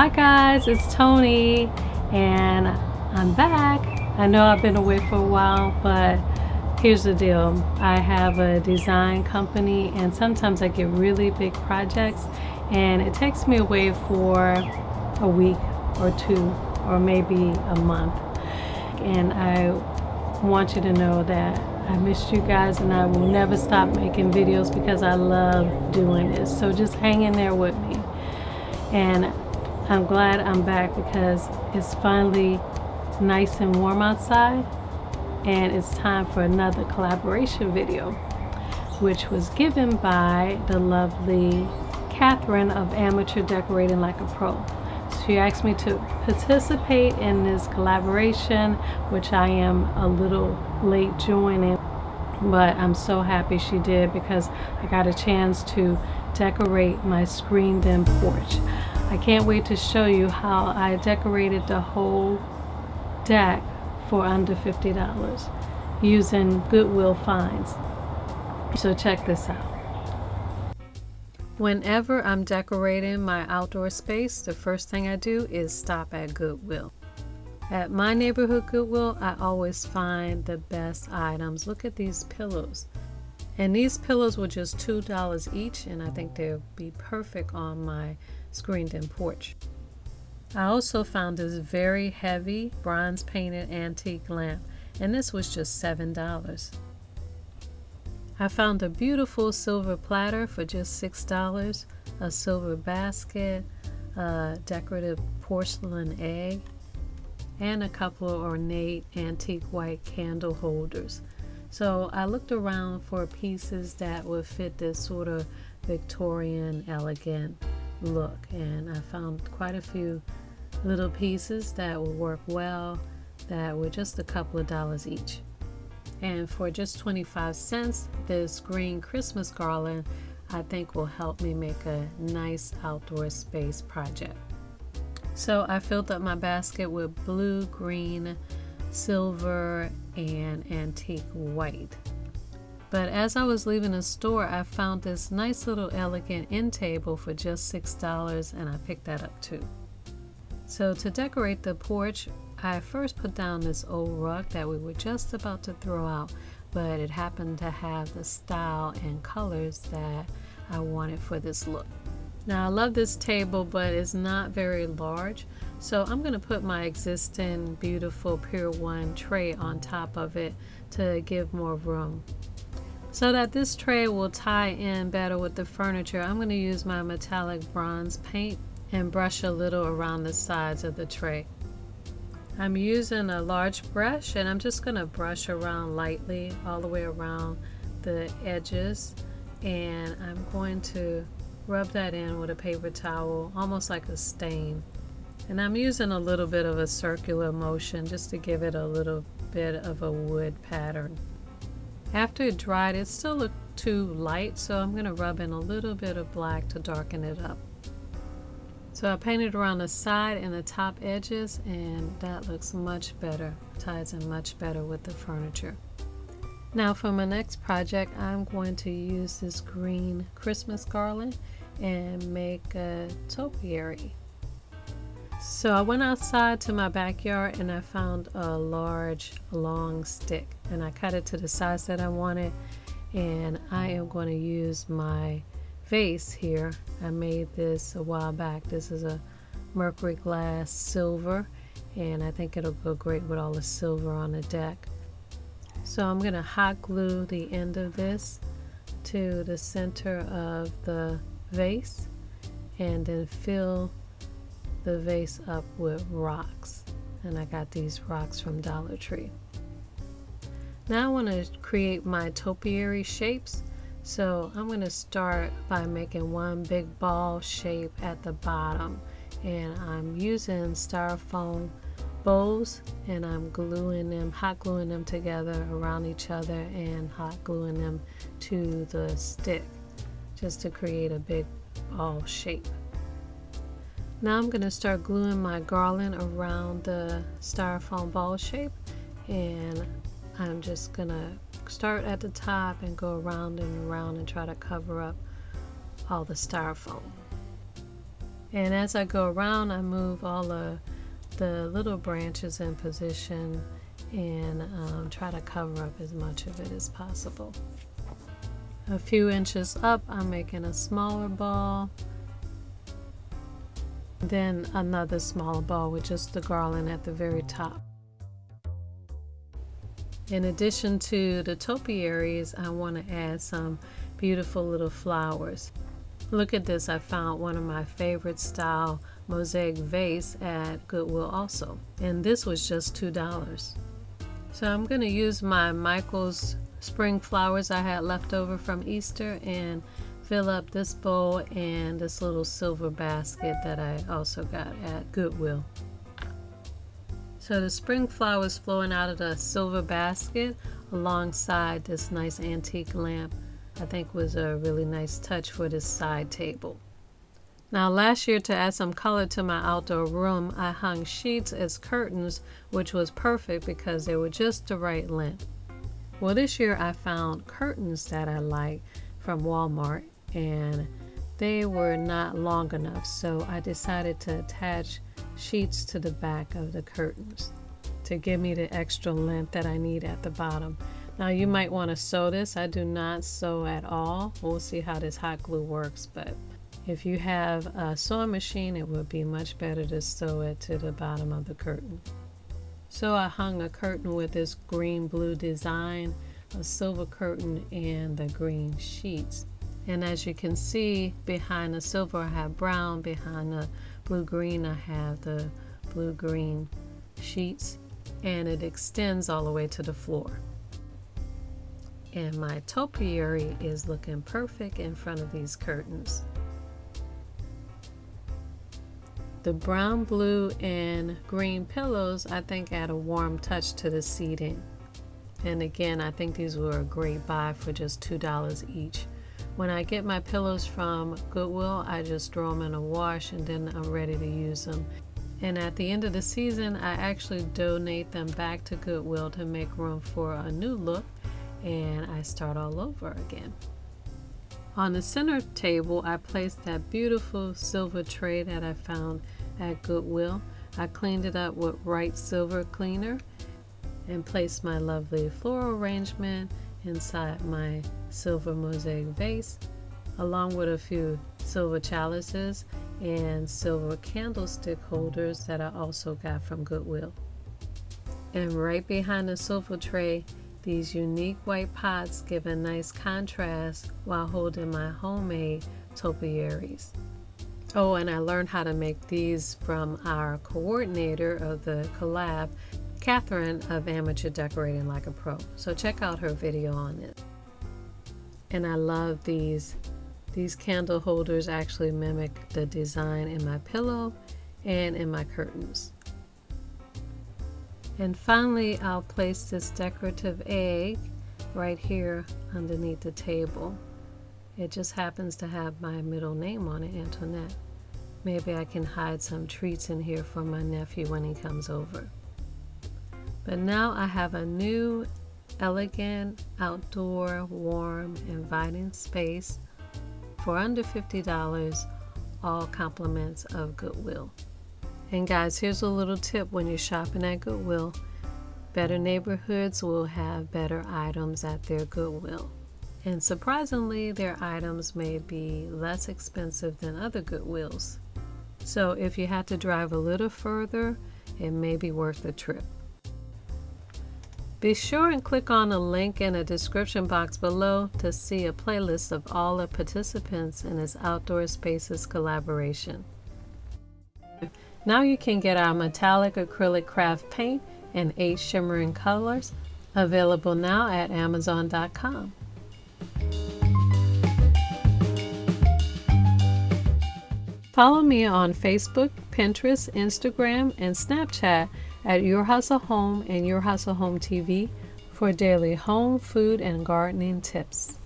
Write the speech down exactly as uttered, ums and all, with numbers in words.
Hi guys, it's Tony and I'm back. I know I've been away for a while, but here's the deal. I have a design company and sometimes I get really big projects and it takes me away for a week or two or maybe a month. And I want you to know that I missed you guys and I will never stop making videos because I love doing this. So just hang in there with me. And I'm glad I'm back because it's finally nice and warm outside and it's time for another collaboration video, which was given by the lovely Catherine of Amateur Decorating Like a Pro. She asked me to participate in this collaboration, which I am a little late joining, but I'm so happy she did because I got a chance to decorate my screened-in porch. I can't wait to show you how I decorated the whole deck for under fifty dollars using Goodwill finds. So check this out. Whenever I'm decorating my outdoor space, the first thing I do is stop at Goodwill. At my neighborhood Goodwill, I always find the best items. Look at these pillows. And these pillows were just two dollars each, and I think they'll be perfect on my screened-in porch. I also found this very heavy bronze-painted antique lamp, and this was just seven dollars. I found a beautiful silver platter for just six dollars, a silver basket, a decorative porcelain egg, and a couple of ornate antique white candle holders. So I looked around for pieces that would fit this sort of Victorian elegant look, and I found quite a few little pieces that would work well that were just a couple of dollars each. And for just twenty-five cents, this green Christmas garland I think will help me make a nice outdoor space project. So I filled up my basket with blue, green, silver, and antique white. But as I was leaving the store, I found this nice little elegant end table for just six dollars, and I picked that up too. So to decorate the porch, I first put down this old rug that we were just about to throw out, but it happened to have the style and colors that I wanted for this look. Now I love this table, but it's not very large, so I'm going to put my existing beautiful Pier one tray on top of it to give more room. So that this tray will tie in better with the furniture, I'm going to use my metallic bronze paint and brush a little around the sides of the tray. I'm using a large brush and I'm just going to brush around lightly all the way around the edges, and I'm going to rub that in with a paper towel, almost like a stain. And I'm using a little bit of a circular motion just to give it a little bit of a wood pattern. After it dried, it still looked too light, so I'm going to rub in a little bit of black to darken it up. So I painted around the side and the top edges, and that looks much better, ties in much better with the furniture. Now for my next project, I'm going to use this green Christmas garland and make a topiary. So I went outside to my backyard and I found a large long stick, and I cut it to the size that I wanted, and I am going to use my vase here. I made this a while back. This is a mercury glass silver, and I think it'll go great with all the silver on the deck. So I'm going to hot glue the end of this to the center of the vase and then fill the vase up with rocks. And I got these rocks from Dollar Tree. Now I want to create my topiary shapes. So I'm going to start by making one big ball shape at the bottom. And I'm using styrofoam bowls and I'm gluing them, hot gluing them together around each other and hot gluing them to the stick just to create a big ball shape. Now I'm going to start gluing my garland around the styrofoam ball shape, and I'm just going to start at the top and go around and around and try to cover up all the styrofoam. And as I go around, I move all the, the little branches in position and um, try to cover up as much of it as possible. A few inches up, I'm making a smaller ball, then another smaller ball with just the garland at the very top. In addition to the topiaries, I want to add some beautiful little flowers. Look at this, I found one of my favorite style mosaic vase at Goodwill also, and this was just two dollars. So I'm going to use my Michael's spring flowers I had left over from Easter and fill up this bowl and this little silver basket that I also got at Goodwill. So the spring flowers flowing out of the silver basket alongside this nice antique lamp, I think, was a really nice touch for this side table. Now last year, to add some color to my outdoor room, I hung sheets as curtains, which was perfect because they were just the right length. Well, this year I found curtains that I like from Walmart, and they were not long enough, so I decided to attach sheets to the back of the curtains to give me the extra length that I need at the bottom. Now you might want to sew this. I do not sew at all. We'll see how this hot glue works, but if you have a sewing machine, it would be much better to sew it to the bottom of the curtain. So I hung a curtain with this green-blue design, a silver curtain, and the green sheets. And as you can see, behind the silver I have brown, behind the blue-green I have the blue-green sheets, and it extends all the way to the floor. And my topiary is looking perfect in front of these curtains. The brown, blue, and green pillows, I think, add a warm touch to the seating. And again, I think these were a great buy for just two dollars each. When I get my pillows from Goodwill, I just throw them in a wash and then I'm ready to use them. And at the end of the season, I actually donate them back to Goodwill to make room for a new look. And I start all over again. On the center table, I placed that beautiful silver tray that I found at Goodwill. I cleaned it up with Wright Silver Cleaner and placed my lovely floral arrangement inside my silver mosaic vase, along with a few silver chalices and silver candlestick holders that I also got from Goodwill. And right behind the silver tray, these unique white pots give a nice contrast while holding my homemade topiaries. Oh, and I learned how to make these from our coordinator of the collab, Catherine of Amateur Decorating Like a Pro. So check out her video on it. And I love these. These candle holders actually mimic the design in my pillow and in my curtains. And finally, I'll place this decorative egg right here underneath the table. It just happens to have my middle name on it, Antoinette. Maybe I can hide some treats in here for my nephew when he comes over. But now I have a new, elegant, outdoor, warm, inviting space for under fifty dollars, all compliments of Goodwill. And guys, here's a little tip when you're shopping at Goodwill. Better neighborhoods will have better items at their Goodwill. And surprisingly, their items may be less expensive than other Goodwills. So if you had to drive a little further, it may be worth the trip. Be sure and click on the link in the description box below to see a playlist of all the participants in this Outdoor Spaces collaboration. Now you can get our metallic acrylic craft paint in eight shimmering colors, available now at Amazon dot com. Follow me on Facebook, Pinterest, Instagram, and Snapchat at Your House a Home and Your House a Home T V for daily home, food, and gardening tips.